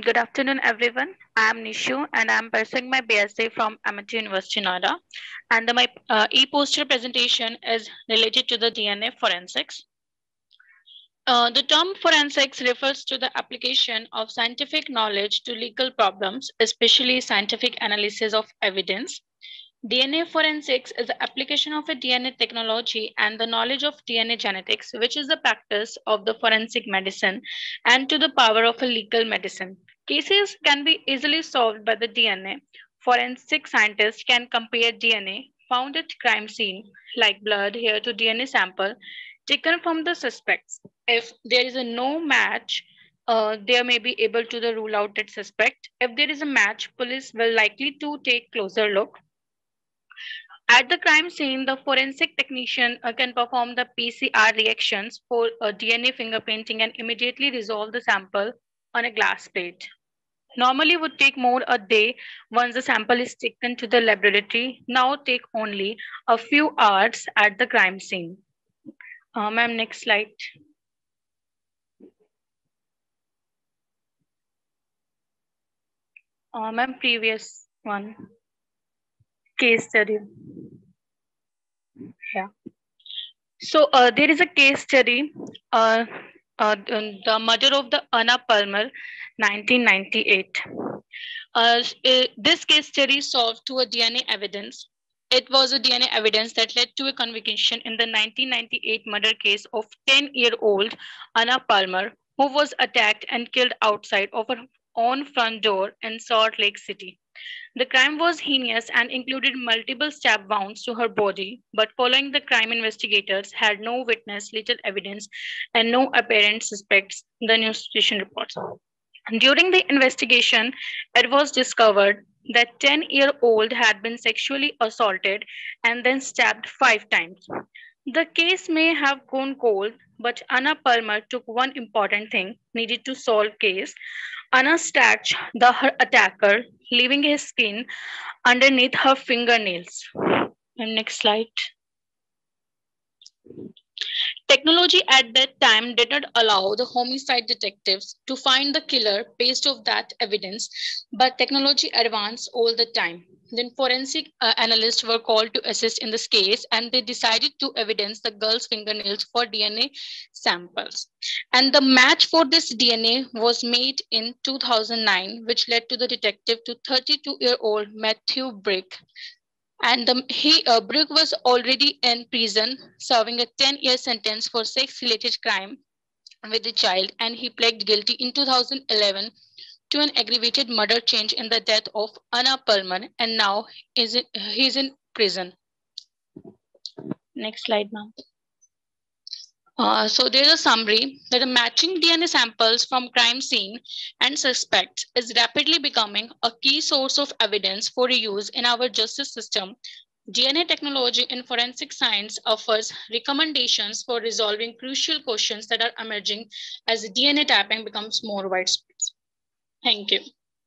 Good afternoon, everyone. I am Nishu, and I am pursuing my BSc from Amity University Noida. And my e-poster presentation is related to the DNA forensics. The term forensics refers to the application of scientific knowledge to legal problems, especially scientific analysis of evidence. DNA forensics is the application of a DNA technology and the knowledge of DNA genetics, which is the practice of the forensic medicine, and to the power of a legal medicine. Cases can be easily solved by the DNA. Forensic scientists can compare DNA found at crime scene, like blood, hair, to DNA sample taken from the suspects. If there is a no match, they may be able to rule out that suspect. If there is a match, police will likely to take closer look. At the crime scene, the forensic technician can perform the PCR reactions for DNA fingerprinting and immediately resolve the sample on a glass plate. Normally would take more a day once the sample is taken to the laboratory. Now take only a few hours at the crime scene. Ma'am, next slide. Ma'am, previous one. Case study. Yeah. So there is a case study, the murder of the Anna Palmer, 1998. This case study solved to a DNA evidence. It was a DNA evidence that led to a conviction in the 1998 murder case of 10-year-old Anna Palmer, who was attacked and killed outside of her own front door in Salt Lake City. The crime was heinous and included multiple stab wounds to her body, but following the crime, investigators had no witness, little evidence, and no apparent suspects, the news station reports. During the investigation, it was discovered that 10-year-old had been sexually assaulted and then stabbed 5 times. The case may have gone cold, but Anna Palmer took one important thing needed to solve case. Anna stabbed her attacker, leaving his skin underneath her fingernails. And next slide. Technology at that time did not allow the homicide detectives to find the killer based off that evidence, but technology advanced all the time. Then forensic analysts were called to assist in this case, and they decided to evidence the girl's fingernails for DNA samples. And the match for this DNA was made in 2009, which led to the detective to 32-year-old Matthew Breck. And Breck was already in prison, serving a 10-year sentence for sex-related crime with a child, and he pled guilty in 2011 to an aggravated murder charge in the death of Anna Palmer, and now he's in prison. Next slide, ma'am. So there's a summary that the matching DNA samples from crime scene and suspects is rapidly becoming a key source of evidence for use in our justice system. DNA technology in forensic science offers recommendations for resolving crucial questions that are emerging as DNA tapping becomes more widespread. Thank you.